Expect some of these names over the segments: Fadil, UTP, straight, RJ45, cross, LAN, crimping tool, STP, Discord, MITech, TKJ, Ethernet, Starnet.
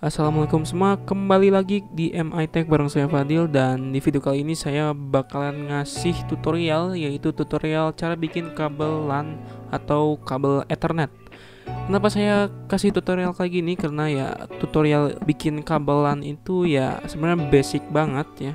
Assalamualaikum semua, kembali lagi di MITech bareng saya Fadil. Dan di video kali ini saya bakalan ngasih tutorial, yaitu tutorial cara bikin kabel LAN atau kabel Ethernet. Kenapa saya kasih tutorial kayak gini? Karena ya tutorial bikin kabel LAN itu ya sebenarnya basic banget ya.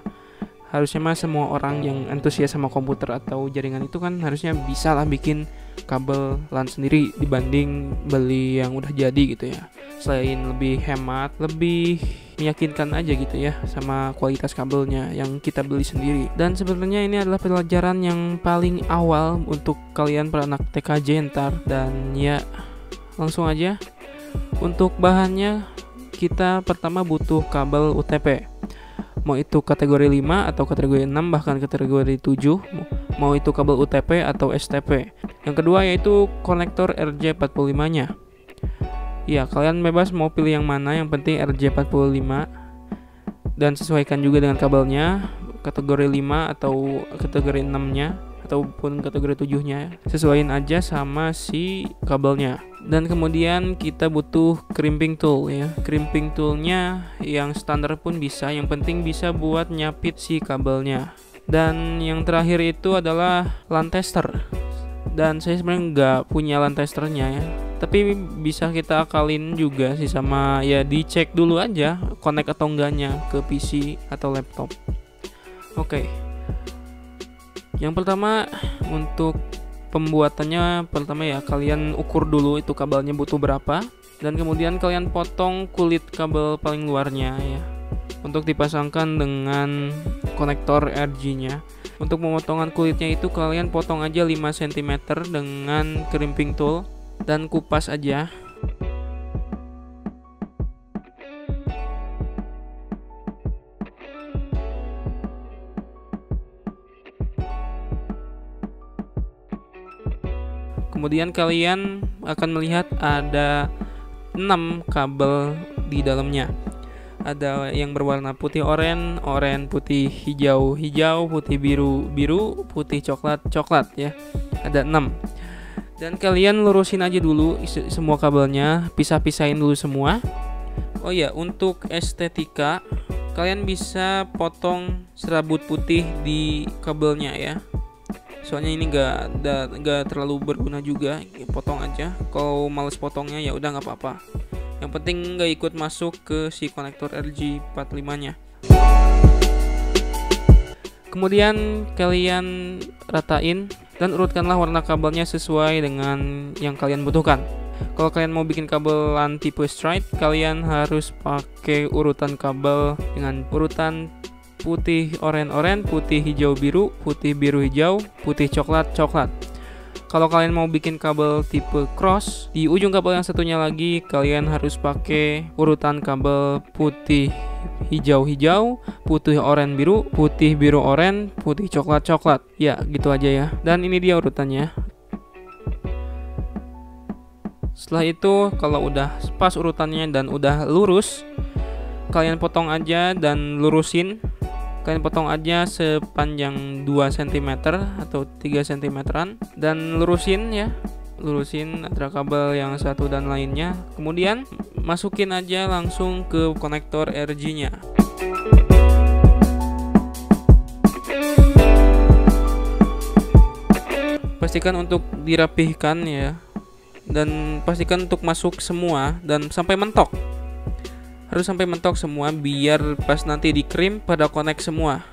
Harusnya mah semua orang yang antusias sama komputer atau jaringan itu kan harusnya bisa lah bikin kabel LAN sendiri dibanding beli yang udah jadi gitu ya. Selain lebih hemat, lebih meyakinkan aja gitu ya sama kualitas kabelnya yang kita beli sendiri. Dan sebenarnya ini adalah pelajaran yang paling awal untuk kalian para anak TKJ ntar. Dan ya langsung aja, untuk bahannya kita pertama butuh kabel UTP, mau itu kategori 5 atau kategori 6 bahkan kategori 7, mau itu kabel UTP atau STP. Yang kedua yaitu konektor RJ45 nya. Ya, kalian bebas mau pilih yang mana, yang penting RJ45, dan sesuaikan juga dengan kabelnya, kategori 5 atau kategori 6 nya ataupun kategori 7 nya, sesuaiin aja sama si kabelnya. Dan kemudian kita butuh crimping tool ya. Crimping toolnya yang standar pun bisa, yang penting bisa buat nyapit si kabelnya. Dan yang terakhir itu adalah LAN tester. Dan saya sebenarnya nggak punya LAN testernya ya, tapi bisa kita akalin juga sih sama ya, dicek dulu aja connect atau enggaknya ke PC atau laptop. Oke. Yang pertama untuk pembuatannya, pertama ya kalian ukur dulu itu kabelnya butuh berapa, dan kemudian kalian potong kulit kabel paling luarnya ya untuk dipasangkan dengan konektor RJ-nya. Untuk pemotongan kulitnya itu kalian potong aja 5 cm dengan crimping tool dan kupas aja. Kemudian kalian akan melihat ada 6 kabel di dalamnya. Ada yang berwarna putih oranye, oranye putih hijau, hijau putih biru, biru putih coklat, coklat ya. Ada 6. Dan kalian lurusin aja dulu semua kabelnya, pisah-pisahin dulu semua. Oh ya, untuk estetika kalian bisa potong serabut putih di kabelnya ya. Soalnya ini nggak terlalu berguna juga, potong aja. Kalau males potongnya ya udah nggak apa-apa, yang penting nggak ikut masuk ke si konektor RJ45 nya. Kemudian kalian ratain dan urutkanlah warna kabelnya sesuai dengan yang kalian butuhkan. Kalau kalian mau bikin kabel LAN tipe stripe, kalian harus pakai urutan kabel dengan urutan putih oranye-oranye, putih hijau-biru, putih biru-hijau, putih coklat-coklat. Kalau kalian mau bikin kabel tipe cross, di ujung kabel yang satunya lagi kalian harus pakai urutan kabel putih hijau-hijau, putih oranye-biru, putih biru-oranye, putih coklat-coklat. Ya, gitu aja ya. Dan ini dia urutannya. Setelah itu, kalau udah pas urutannya dan udah lurus, kalian potong aja dan lurusin. Kalian potong aja sepanjang 2 cm atau 3 cm-an dan lurusin ya. Lurusin antara kabel yang satu dan lainnya. Kemudian masukin aja langsung ke konektor RJ-nya. Pastikan untuk dirapihkan ya. Dan pastikan untuk masuk semua dan sampai mentok. Harus sampai mentok semua biar pas nanti dikrim pada connect semua,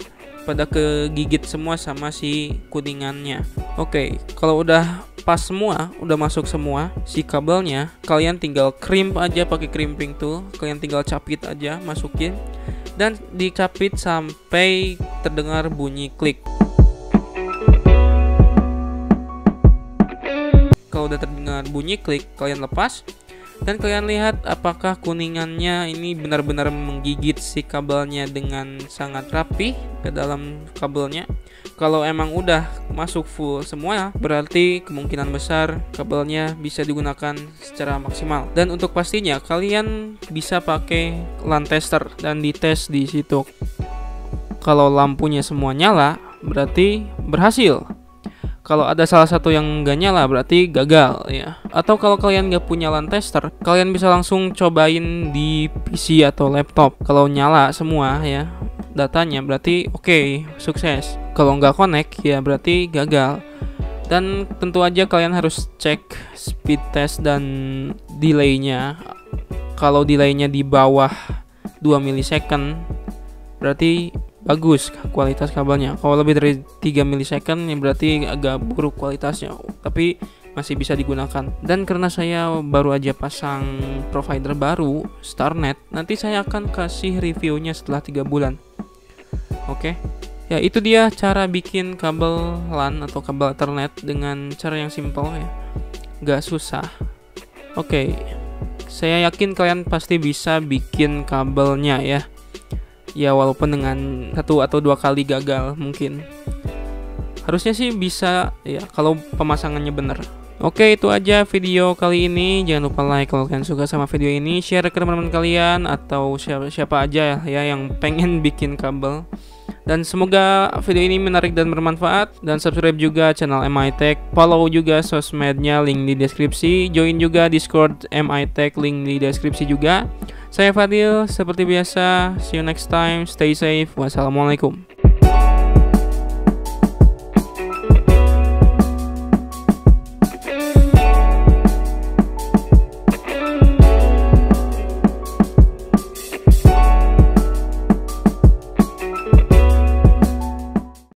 pada kegigit semua sama si kuningannya. Oke, kalau udah pas semua, udah masuk semua si kabelnya, kalian tinggal crimp aja pakai crimping tool. Kalian tinggal capit aja, masukin dan dicapit sampai terdengar bunyi klik. Kalau udah terdengar bunyi klik, kalian lepas. Dan kalian lihat apakah kuningannya ini benar-benar menggigit si kabelnya dengan sangat rapi ke dalam kabelnya. Kalau emang udah masuk full semua, berarti kemungkinan besar kabelnya bisa digunakan secara maksimal. Dan untuk pastinya kalian bisa pakai LAN tester dan dites di situ. Kalau lampunya semua nyala, berarti berhasil. Kalau ada salah satu yang nggak nyala berarti gagal ya. Atau kalau kalian nggak punya LAN tester, kalian bisa langsung cobain di PC atau laptop. Kalau nyala semua ya datanya berarti oke, sukses. Kalau nggak connect ya berarti gagal. Dan tentu aja kalian harus cek speed test dan delay-nya. Kalau delay-nya di bawah 2 milisecond berarti bagus kualitas kabelnya. Kalau lebih dari 3 milisecond ya berarti agak buruk kualitasnya, tapi masih bisa digunakan. Dan karena saya baru aja pasang provider baru Starnet, nanti saya akan kasih reviewnya setelah 3 bulan. Oke, ya itu dia cara bikin kabel LAN atau kabel Ethernet dengan cara yang simple ya, gak susah. Oke, saya yakin kalian pasti bisa bikin kabelnya ya. Ya walaupun dengan 1 atau 2 kali gagal mungkin. Harusnya sih bisa ya kalau pemasangannya bener. Oke, itu aja video kali ini. Jangan lupa like kalau kalian suka sama video ini. Share ke teman-teman kalian atau siapa aja ya yang pengen bikin kabel. Dan semoga video ini menarik dan bermanfaat. Dan subscribe juga channel MITech. Follow juga sosmednya, link di deskripsi. Join juga Discord MITech, link di deskripsi juga. Saya Fadil, seperti biasa, see you next time, stay safe, wassalamualaikum.